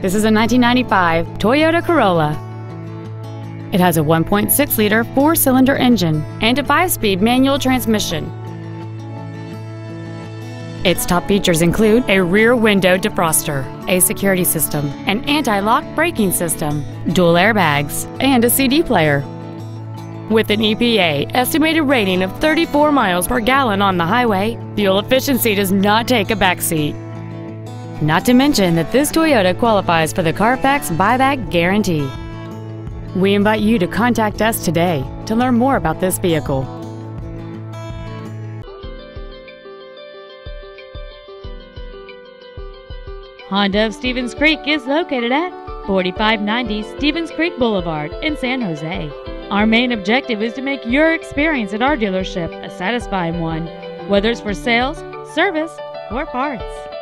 This is a 1995 Toyota Corolla. It has a 1.6-liter four-cylinder engine and a 5-speed manual transmission. Its top features include a rear window defroster, a security system, an anti-lock braking system, dual airbags, and a CD player. With an EPA estimated rating of 34 miles per gallon on the highway, fuel efficiency does not take a backseat. Not to mention that this Toyota qualifies for the Carfax buyback guarantee. We invite you to contact us today to learn more about this vehicle. Honda of Stevens Creek is located at 4590 Stevens Creek Boulevard in San Jose. Our main objective is to make your experience at our dealership a satisfying one, whether it's for sales, service, or parts.